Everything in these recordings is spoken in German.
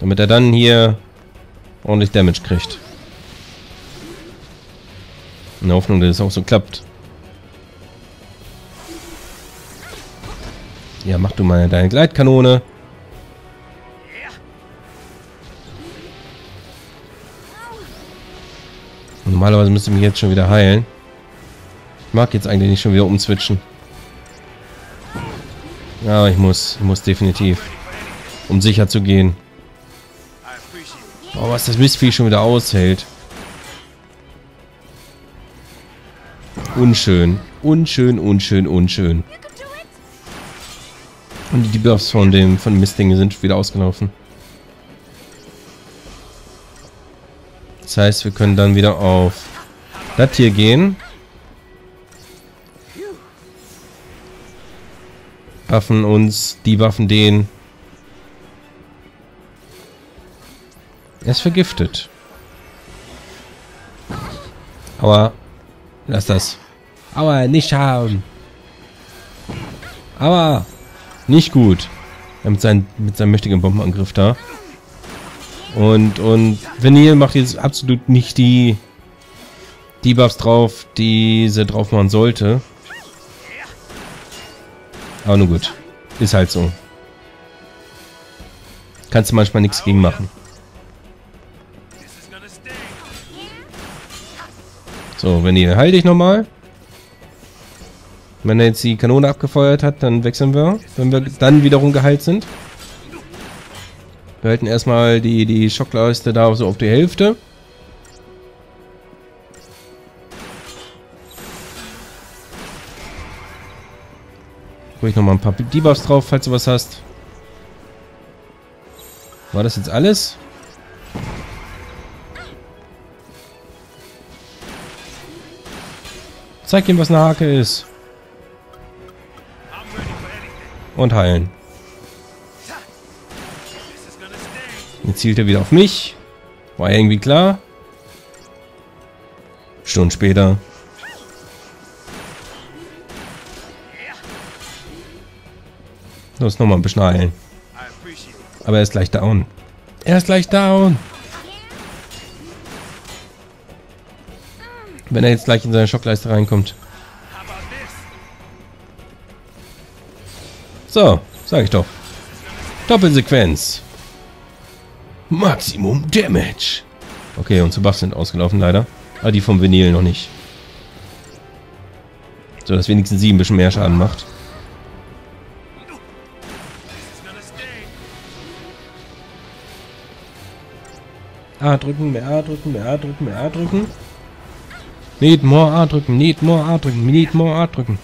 Damit er dann hier ordentlich Damage kriegt. In der Hoffnung, dass es auch so klappt. Ja, mach du mal deine Gleitkanone. Und normalerweise müsste ich mich jetzt schon wieder heilen. Ich mag jetzt eigentlich nicht schon wieder umswitchen. Ja, aber ich muss definitiv. Um sicher zu gehen. Oh, was das Mistvieh schon wieder aushält. Unschön. Unschön, unschön, unschön. Und die Debuffs von Mistdinge sind wieder ausgelaufen. Das heißt, wir können dann wieder auf das hier gehen. Waffen uns, die Waffen den. Er ist vergiftet. Aua. Lass das. Aua, nicht haben. Aua. Nicht gut. Ja, mit seinem mächtigen Bombenangriff da. Und Vanille macht jetzt absolut nicht die Buffs drauf, die sie drauf machen sollte. Aber nun gut. Ist halt so. Kannst du manchmal nichts gegen machen. So, Vanille, heil dich nochmal. Wenn er jetzt die Kanone abgefeuert hat, dann wechseln wir. Wenn wir dann wiederum geheilt sind. Wir halten erstmal die Schockleiste da so auf die Hälfte. Ruhig nochmal ein paar Debuffs drauf, falls du was hast. War das jetzt alles? Zeig ihm, was eine Hake ist. Und heilen. Jetzt zielt er wieder auf mich. War irgendwie klar. Stunden später. Los, nochmal ein bisschen heilen. Aber er ist gleich down. Er ist gleich down. Wenn er jetzt gleich in seine Schockleiste reinkommt. So, sag ich doch. Doppelsequenz. Maximum Damage. Okay, unsere Buffs sind ausgelaufen, leider. Aber die vom Vanille noch nicht. So, dass wenigstens sie ein bisschen mehr Schaden macht. A drücken, mehr A drücken, mehr A drücken, mehr A drücken. Need more A drücken, need more A drücken, need more A drücken.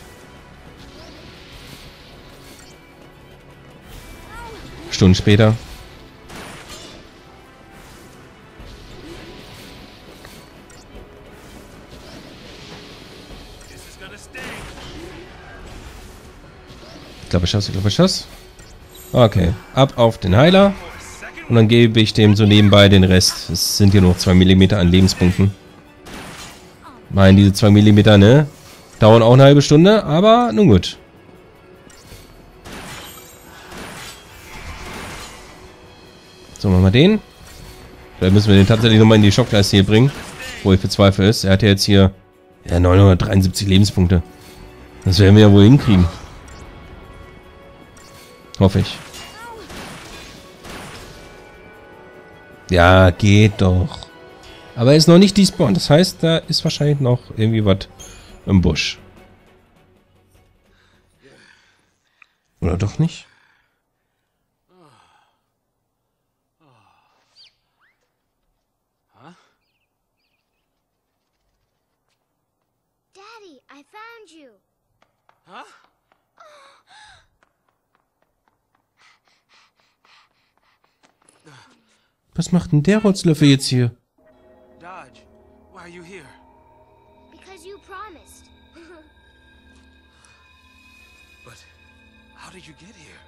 Stunden später. Ich glaube, ich schaff's. Okay, ab auf den Heiler. Und dann gebe ich dem so nebenbei den Rest. Es sind hier noch 2 mm an Lebenspunkten. Nein, diese 2 mm, ne? Dauern auch eine halbe Stunde, aber nun gut. So, machen wir den. Vielleicht müssen wir den tatsächlich nochmal in die Schockleiste hier bringen. Wo ich bezweifle ist. Er hat ja jetzt hier ja, 973 Lebenspunkte. Das werden wir ja wohl hinkriegen. Hoffe ich. Ja, geht doch. Aber er ist noch nicht despawned. Das heißt, da ist wahrscheinlich noch irgendwie was im Busch. Oder doch nicht? Daddy, I found you. Huh? Was macht denn der Rotzlöffel jetzt hier? Dodge, why are you here? Because you promised. But how did you get here?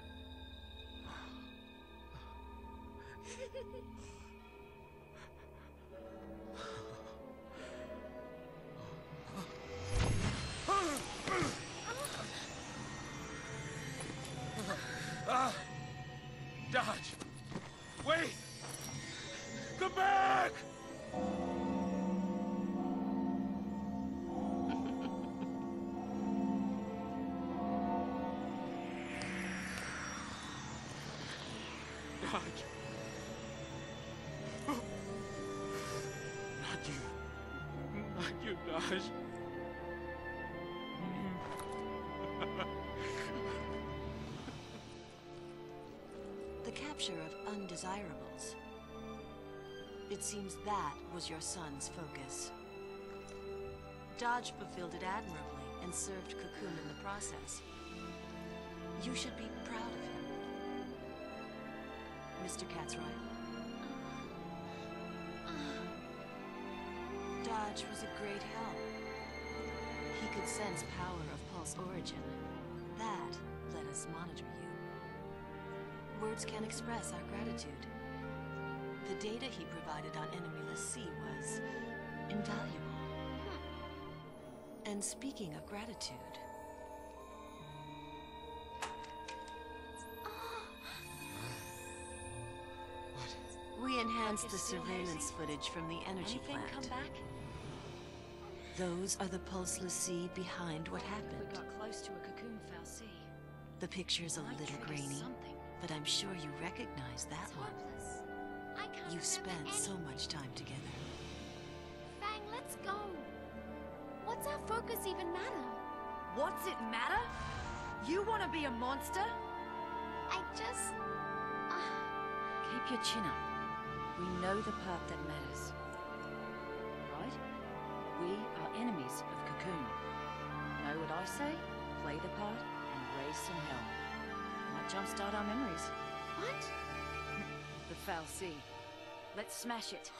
Dodge, wait! the back! Dodge. Not you, Dodge. The capture of undesirables. It seems that was your son's focus. Dodge fulfilled it admirably and served Cocoon in the process. You should be proud of him. Mr. Katzroy. Dodge was a great help. He could sense power of Pulse Origin. That let us monitor you. Words can't express our gratitude. The data he provided on enemy l'Cie was invaluable. And speaking of gratitude... What? We enhanced the surveillance footage from the energy plant. Anything come back? Those are the Pulse l'Cie behind what happened. We got close to a Cocoon Fal'Cie. The picture's a little grainy. But I'm sure you recognize that one. You've spent so much time together. Fang, let's go. What's our focus even matter? What's it matter? You want to be a monster? I just... Keep your chin up. We know the part that matters. Right? We are enemies of Cocoon. Know what I say? Play the part and raise some hell. Jumpstart our memories. What? The Fal'Cie. Let's smash it.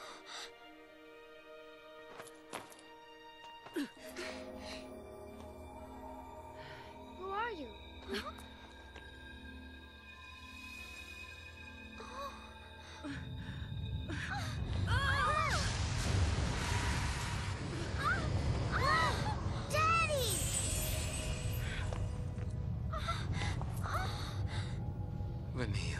Who are you? Huh? Vanille.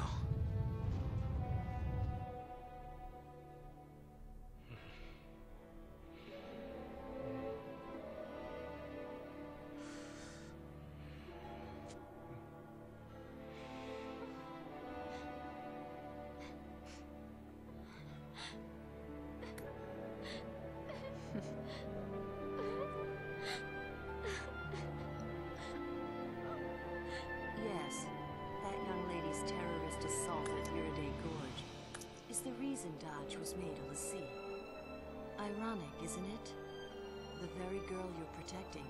Dodge was made a l'Cie. Ironic, isn't it? The very girl you're protecting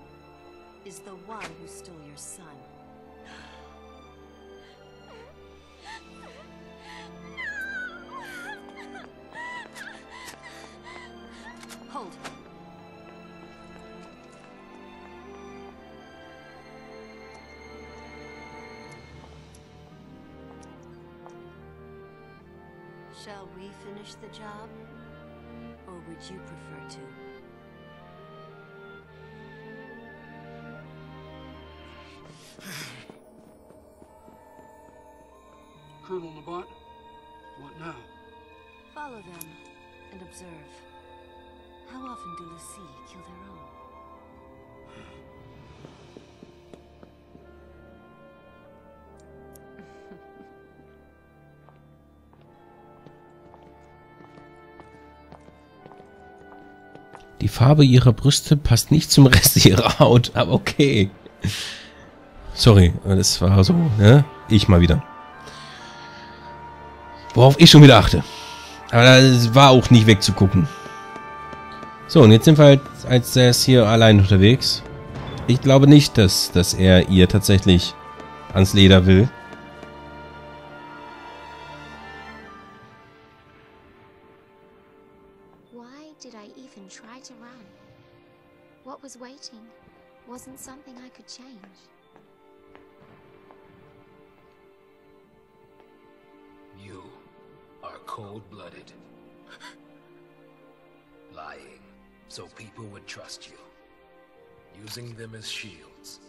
is the one who stole your son. No! Hold. Shall we finish the job, or would you prefer to? Colonel Nabot, what now? Follow them and observe. How often do l'Cie kill their own? Die Farbe ihrer Brüste passt nicht zum Rest ihrer Haut, aber okay. Sorry, das war so, ne? Ich mal wieder. Worauf ich schon wieder achte. Aber das war auch nicht wegzugucken. So, und jetzt sind wir halt als er ist hier allein unterwegs. Ich glaube nicht, dass er ihr tatsächlich ans Leder will. Waiting wasn't something I could change. You are cold-blooded. Lying so people would trust you. Using them as shields.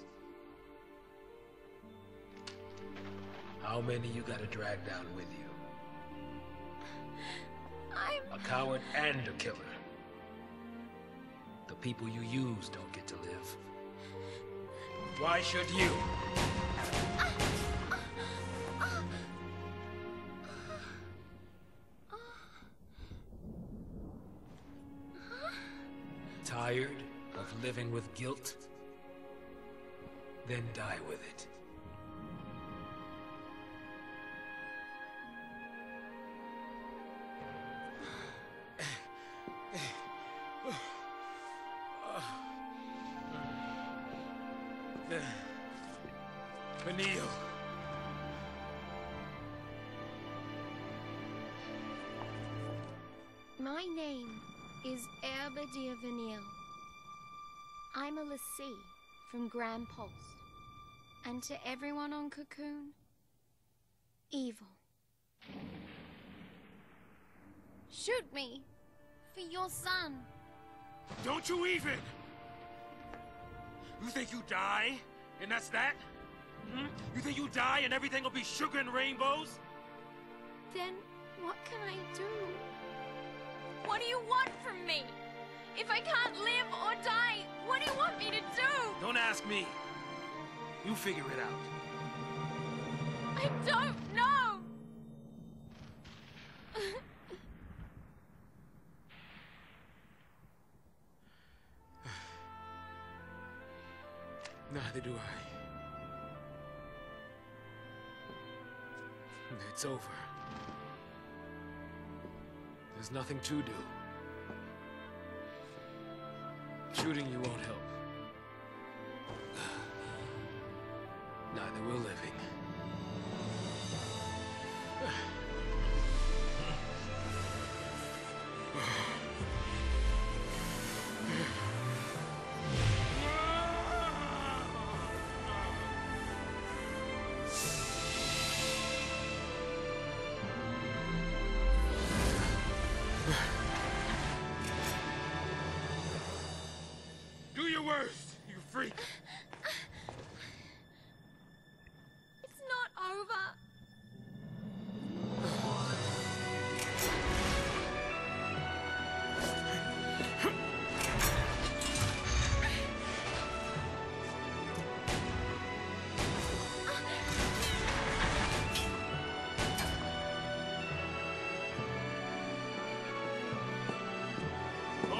How many you gotta drag down with you? I'm... A coward and a killer. The people you use don't get to live. Why should you? Tired of living with guilt? Then die with it. Vanille. My name is Herba Deer Vanille. I'm a l'Cie from Grand Pulse. And to everyone on Cocoon, evil. Shoot me for your son. Don't you even! You think you die, and that's that? Hmm? You think you die and everything will be sugar and rainbows? Then what can I do? What do you want from me? If I can't live or die, what do you want me to do? Don't ask me. You figure it out. I don't know! Neither do I. It's over. There's nothing to do. Shooting you won't help. Neither will living.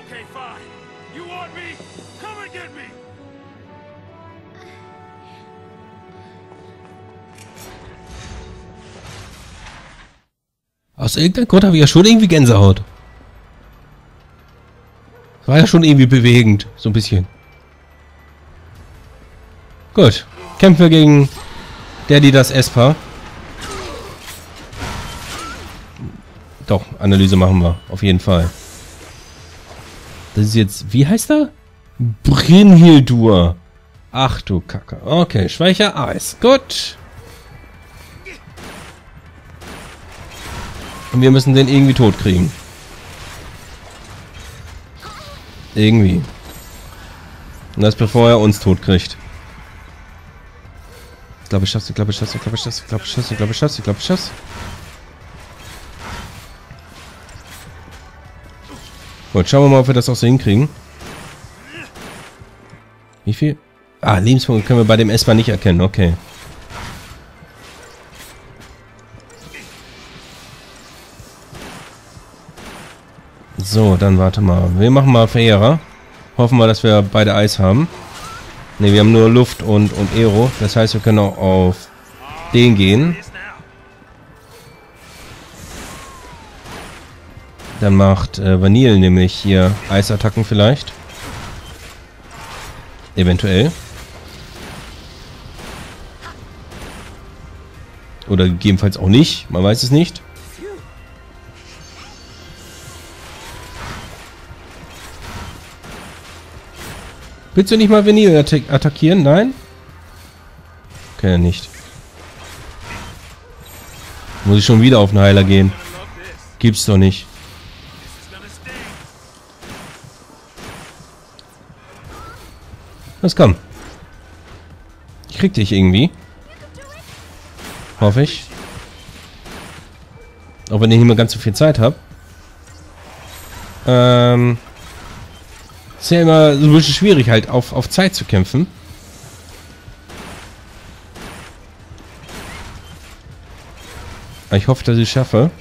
Okay, fine. You want me? Come and get me! Aus irgendeinem Grund habe ich ja schon irgendwie Gänsehaut. Das war ja schon irgendwie bewegend, so ein bisschen. Gut. Kämpfen wir gegen Daddy das Esper. Doch, Analyse machen wir, auf jeden Fall. Das ist jetzt, wie heißt er? Brynhildur. Ach du Kacke. Okay, Schwäche Eis. Gut. Und wir müssen den irgendwie tot kriegen. Irgendwie. Und das bevor er uns tot kriegt. Ich glaube, ich schaff's. Ich glaube, ich schaff's. Ich glaube, ich schaff's. Ich glaube, ich schaff's. Ich glaube, ich schaff's. Ich glaube, ich schaff's. Gut, schauen wir mal, ob wir das auch so hinkriegen. Wie viel? Ah, Lebenspunkte können wir bei dem Esper nicht erkennen. Okay. So, dann warte mal. Wir machen mal Verehrer. Hoffen wir, dass wir beide Eis haben. Ne, wir haben nur Luft und Aero. Das heißt, wir können auch auf den gehen. Dann macht Vanille nämlich hier Eisattacken vielleicht. Eventuell. Oder gegebenenfalls auch nicht. Man weiß es nicht. Willst du nicht mal Vanille attackieren? Nein? Kann er nicht. Muss ich schon wieder auf den Heiler gehen? Gibt's doch nicht. Los, komm. Ich krieg dich irgendwie. Hoffe ich. Auch wenn ich nicht mehr ganz so viel Zeit habe. Ist ja immer so ein bisschen schwierig, halt auf Zeit zu kämpfen. Ich hoffe, dass ich es schaffe.